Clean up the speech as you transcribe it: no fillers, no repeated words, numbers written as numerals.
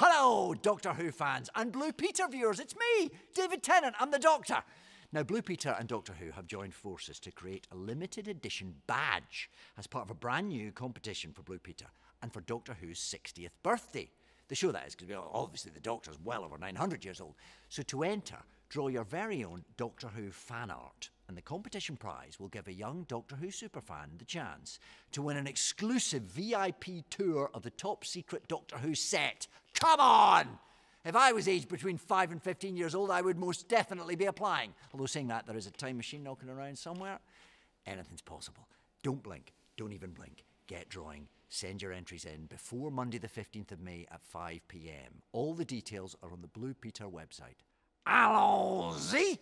Hello, Doctor Who fans and Blue Peter viewers. It's me, David Tennant. I'm the Doctor. Now, Blue Peter and Doctor Who have joined forces to create a limited edition badge as part of a brand new competition for Blue Peter and for Doctor Who's 60th birthday. The show, that is, because obviously the Doctor's well over 900 years old. So to enter, draw your very own Doctor Who fan art, and the competition prize will give a young Doctor Who superfan the chance to win an exclusive VIP tour of the top secret Doctor Who set. Come on! If I was aged between 5 and 15 years old, I would most definitely be applying. Although saying that, there is a time machine knocking around somewhere. Anything's possible. Don't blink. Don't even blink. Get drawing. Send your entries in before Monday the 15th of May at 5 p.m. All the details are on the Blue Peter website. Allons-y!